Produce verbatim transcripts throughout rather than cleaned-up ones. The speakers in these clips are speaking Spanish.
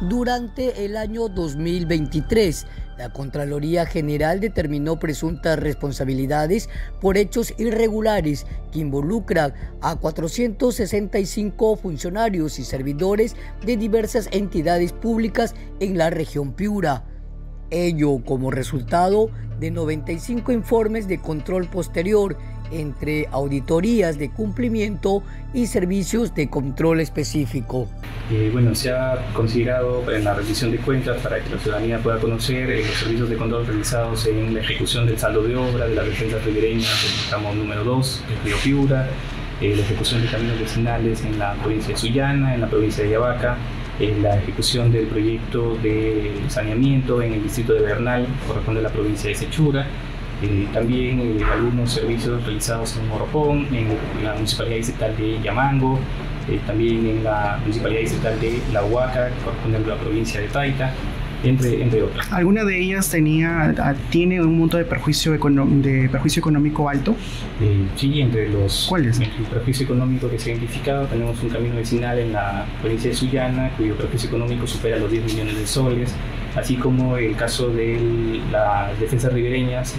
Durante el año dos mil veintitrés, la Contraloría General determinó presuntas responsabilidades por hechos irregulares que involucran a cuatrocientos sesenta y cinco funcionarios y servidores de diversas entidades públicas en la región Piura. Ello como resultado de noventa y cinco informes de control posterior entre auditorías de cumplimiento y servicios de control específico. Eh, bueno, se ha considerado en la rendición de cuentas para que la ciudadanía pueda conocer eh, los servicios de control realizados en la ejecución del saldo de obra de la defensa trigreña del tramo número dos, el río Piura, eh, la ejecución de caminos vecinales en la provincia de Sullana, en la provincia de Yavaca, en la ejecución del proyecto de saneamiento en el distrito de Bernal, corresponde a la provincia de Sechura. Eh, también eh, algunos servicios realizados en Morropón, en, en la municipalidad distrital de Yamango, eh, también en la municipalidad distrital de La Huaca, corresponde a la provincia de Paita, entre, entre otras. ¿Alguna de ellas tenía, tiene un monto de perjuicio, de perjuicio económico alto? Eh, sí, entre los... ¿Cuáles? El perjuicio económico que se ha identificado, tenemos un camino vecinal en la provincia de Sullana, cuyo perjuicio económico supera los diez millones de soles, así como el caso de las defensas ribereñas,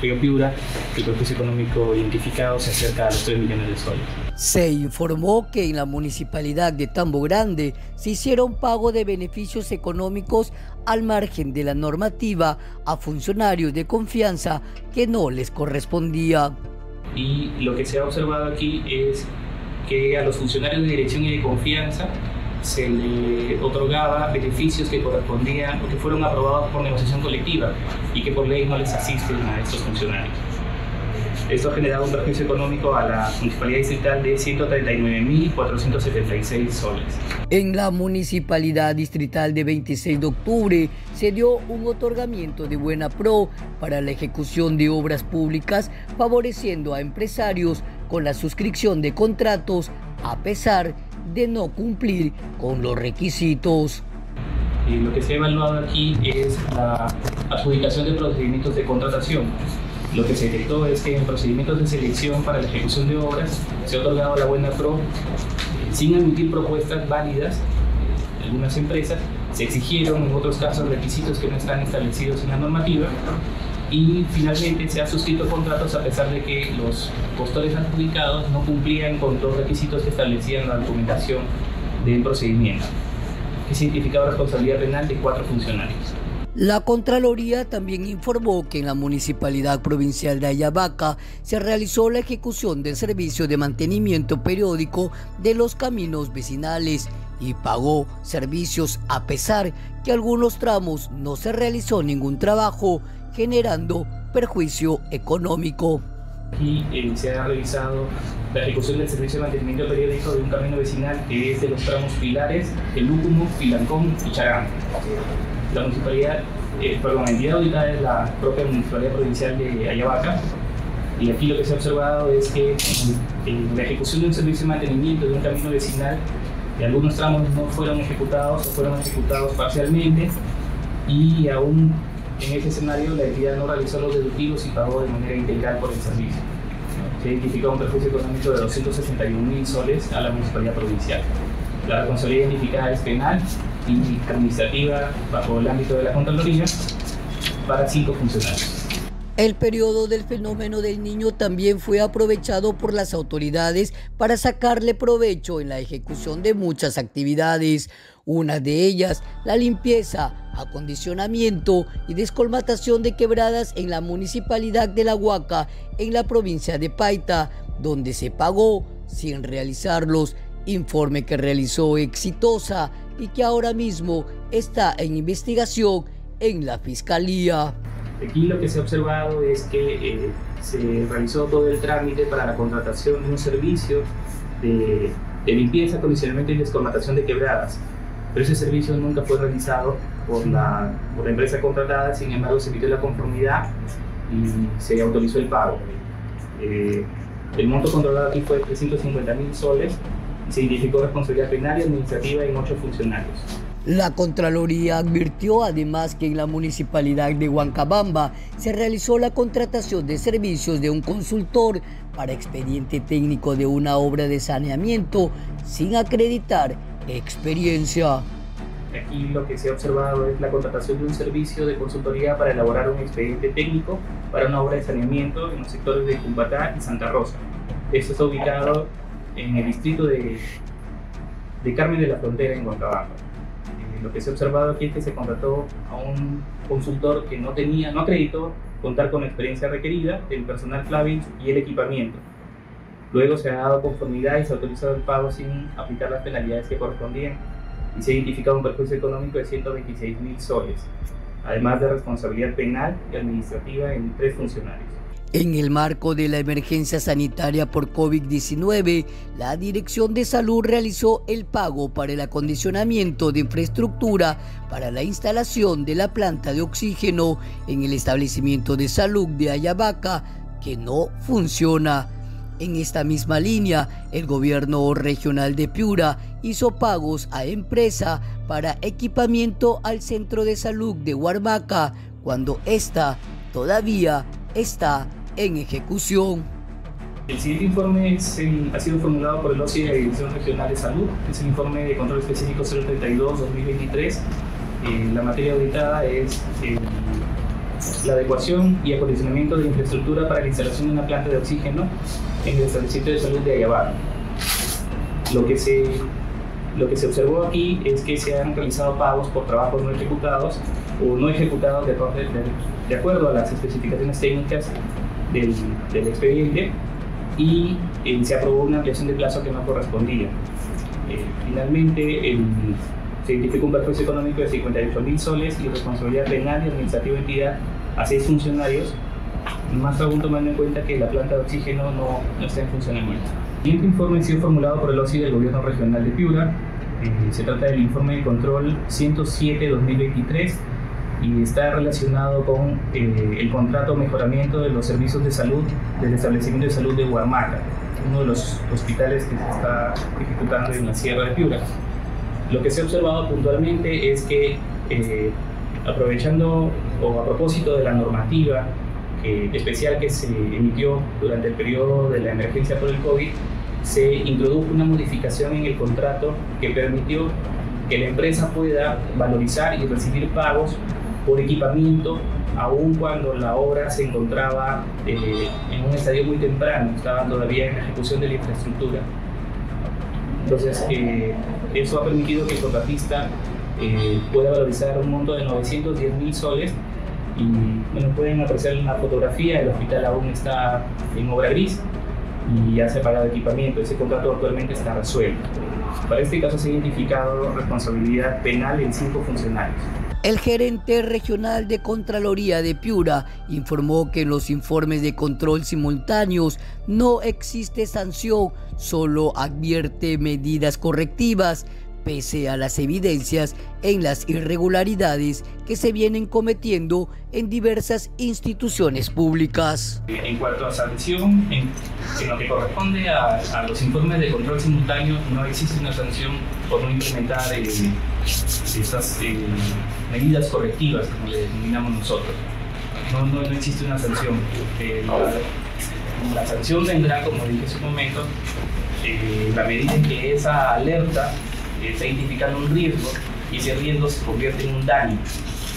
río Piura, el proceso económico identificado se acerca a los tres millones de soles. Se informó que en la municipalidad de Tambo Grande se hicieron pago de beneficios económicos al margen de la normativa a funcionarios de confianza que no les correspondía. Y lo que se ha observado aquí es que a los funcionarios de dirección y de confianza se le otorgaba beneficios que correspondían o que fueron aprobados por negociación colectiva y que por ley no les asisten a estos funcionarios. Esto ha generado un perjuicio económico a la municipalidad distrital de ciento treinta y nueve mil cuatrocientos setenta y seis soles. En la municipalidad distrital de veintiséis de octubre se dio un otorgamiento de buena pro para la ejecución de obras públicas, favoreciendo a empresarios con la suscripción de contratos a pesar de no cumplir con los requisitos. Y lo que se ha evaluado aquí es la adjudicación de procedimientos de contratación. Lo que se detectó es que en procedimientos de selección para la ejecución de obras se ha otorgado la buena pro sin admitir propuestas válidas. Algunas empresas se exigieron en otros casos requisitos que no están establecidos en la normativa y finalmente se han suscrito contratos a pesar de que los postores adjudicados no cumplían con los requisitos que establecían la documentación del procedimiento, que significaba responsabilidad penal de cuatro funcionarios. La Contraloría también informó que en la Municipalidad Provincial de Ayabaca se realizó la ejecución del servicio de mantenimiento periódico de los caminos vecinales y pagó servicios a pesar que algunos tramos no se realizó ningún trabajo, generando perjuicio económico. Y eh, se ha realizado la ejecución del servicio de mantenimiento periódico de un camino vecinal que es de los tramos Pilares, Elúcumo, Filancón y Chagán. La municipalidad, eh, perdón, la entidad auditada es la propia Municipalidad Provincial de Ayabaca, y aquí lo que se ha observado es que en la ejecución de un servicio de mantenimiento de un camino vecinal, de algunos tramos no fueron ejecutados o fueron ejecutados parcialmente, y aún en este escenario, la entidad no realizó los deductivos y pagó de manera integral por el servicio. Se identificó un perjuicio económico de doscientos sesenta y un mil soles a la municipalidad provincial. La responsabilidad identificada es penal y administrativa bajo el ámbito de la Contraloría para cinco funcionarios. El periodo del fenómeno del niño también fue aprovechado por las autoridades para sacarle provecho en la ejecución de muchas actividades, una de ellas la limpieza, acondicionamiento y descolmatación de quebradas en la municipalidad de La Huaca, en la provincia de Paita, donde se pagó sin realizarlos, informe que realizó exitosa y que ahora mismo está en investigación en la Fiscalía. Aquí lo que se ha observado es que eh, se realizó todo el trámite para la contratación de un servicio de, de limpieza, acondicionamiento y descolmatación de quebradas, pero ese servicio nunca fue realizado por la, por la empresa contratada, sin embargo se pidió la conformidad y se autorizó el pago. Eh, el monto controlado aquí fue de trescientos cincuenta mil soles y se identificó responsabilidad penal y administrativa en ocho funcionarios. La Contraloría advirtió además que en la municipalidad de Huancabamba se realizó la contratación de servicios de un consultor para expediente técnico de una obra de saneamiento sin acreditar experiencia. Aquí lo que se ha observado es la contratación de un servicio de consultoría para elaborar un expediente técnico para una obra de saneamiento en los sectores de Cumbatá y Santa Rosa. Esto está ubicado en el distrito de, de Carmen de la Frontera, en Huancabamba. Eh, lo que se ha observado aquí es que se contrató a un consultor que no tenía, no acreditó contar con la experiencia requerida, el personal clave y el equipamiento. Luego se ha dado conformidad y se ha autorizado el pago sin aplicar las penalidades que correspondían y se ha identificado un perjuicio económico de ciento veintiséis mil soles, además de responsabilidad penal y administrativa en tres funcionarios. En el marco de la emergencia sanitaria por COVID diecinueve, la Dirección de Salud realizó el pago para el acondicionamiento de infraestructura para la instalación de la planta de oxígeno en el establecimiento de salud de Ayabaca, que no funciona. En esta misma línea, el gobierno regional de Piura hizo pagos a empresa para equipamiento al centro de salud de Huarmaca, cuando ésta todavía está en ejecución. El siguiente informe es el, ha sido formulado por el O C I de la Dirección Regional de Salud. Es el informe de control específico cero treinta y dos guión dos mil veintitrés. Eh, la materia auditada es eh, la adecuación y acondicionamiento de infraestructura para la instalación de una planta de oxígeno en el establecimiento de salud de Ayabaca. Lo que se, lo que se observó aquí es que se han realizado pagos por trabajos no ejecutados o no ejecutados de, de, de acuerdo a las especificaciones técnicas del, del expediente, y eh, se aprobó una ampliación de plazo que no correspondía. Eh, finalmente, el, se identificó un perjuicio económico de cincuenta y ocho mil soles y responsabilidad penal y administrativa de entidad a seis funcionarios, más aún tomando en cuenta que la planta de oxígeno no, no está en funcionamiento. El siguiente informe ha sido formulado por el O C I del Gobierno Regional de Piura. Se trata del informe de control ciento siete guión dos mil veintitrés y está relacionado con eh, el contrato mejoramiento de los servicios de salud del establecimiento de salud de Huarmaca, uno de los hospitales que se está ejecutando en la Sierra de Piura. Lo que se ha observado puntualmente es que, eh, aprovechando o a propósito de la normativa eh, especial que se emitió durante el periodo de la emergencia por el COVID, se introdujo una modificación en el contrato que permitió que la empresa pueda valorizar y recibir pagos por equipamiento aun cuando la obra se encontraba eh, en un estadio muy temprano, estaba todavía en la ejecución de la infraestructura. Entonces, eh, eso ha permitido que el contratista eh, pueda valorizar un monto de novecientos diez mil soles y, bueno, pueden apreciar en la fotografía, el hospital aún está en obra gris y ya se ha pagado equipamiento. Ese contrato actualmente está resuelto. Para este caso se ha identificado responsabilidad penal en cinco funcionarios. El gerente regional de Contraloría de Piura informó que en los informes de control simultáneos no existe sanción, solo advierte medidas correctivas, pese a las evidencias en las irregularidades que se vienen cometiendo en diversas instituciones públicas. En cuanto a sanción, en, en lo que corresponde a, a los informes de control simultáneo, no existe una sanción por no implementar eh, estas eh, medidas correctivas, como le denominamos nosotros. No, no, no existe una sanción. Eh, la, la sanción tendrá, como dije hace un momento, eh, la medida en que esa alerta está identificando un riesgo y ese riesgo se convierte en un daño.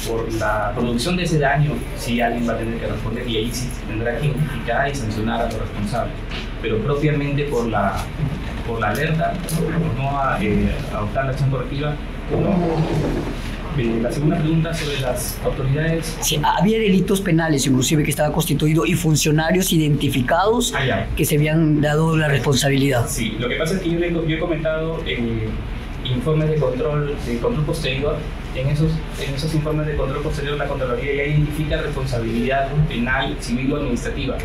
Por la producción de ese daño, sí, alguien va a tener que responder y ahí sí tendrá que identificar y sancionar a los responsables. Pero propiamente por la, por la alerta, por no a, eh, adoptar la acción correctiva, no. Eh, la segunda pregunta sobre las autoridades. Sí, había delitos penales, inclusive, que estaba constituido y funcionarios identificados ah, que se habían dado la responsabilidad. Sí, lo que pasa es que yo, le, yo he comentado. Eh, informes de control, de control posterior, en esos, en esos informes de control posterior la Contraloría ya identifica responsabilidad penal, civil o administrativa.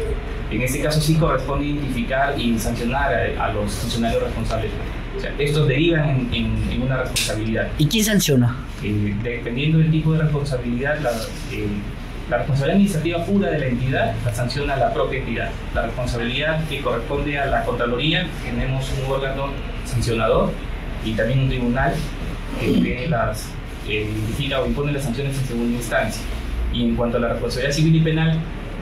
En este caso sí corresponde identificar y sancionar a, a los funcionarios responsables. O sea, estos derivan en, en, en una responsabilidad. ¿Y quién sanciona? Eh, dependiendo del tipo de responsabilidad, la, eh, la responsabilidad administrativa pura de la entidad la sanciona la propia entidad. La responsabilidad que corresponde a la Contraloría, tenemos un órgano sancionador y también un tribunal que las, eh, identifica o impone las sanciones en segunda instancia. Y en cuanto a la responsabilidad civil y penal,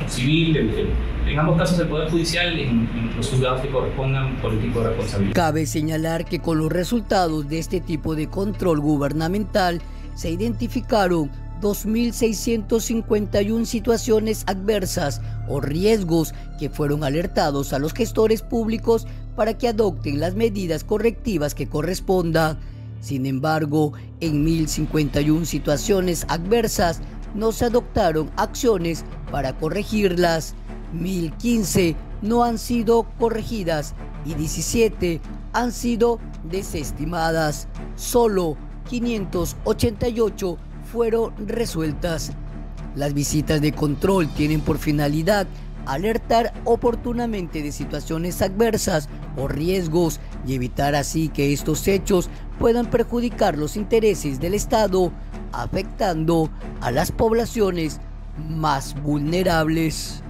civil, el, el, en ambos casos el Poder Judicial en, en los juzgados que correspondan por el tipo de responsabilidad. Cabe señalar que con los resultados de este tipo de control gubernamental se identificaron dos mil seiscientas cincuenta y una situaciones adversas o riesgos que fueron alertados a los gestores públicos para que adopten las medidas correctivas que correspondan. Sin embargo, en mil cincuenta y una situaciones adversas no se adoptaron acciones para corregirlas, mil quince no han sido corregidas y diecisiete han sido desestimadas. Solo quinientas ochenta y ocho fueron resueltas. Las visitas de control tienen por finalidad alertar oportunamente de situaciones adversas o riesgos y evitar así que estos hechos puedan perjudicar los intereses del Estado, afectando a las poblaciones más vulnerables.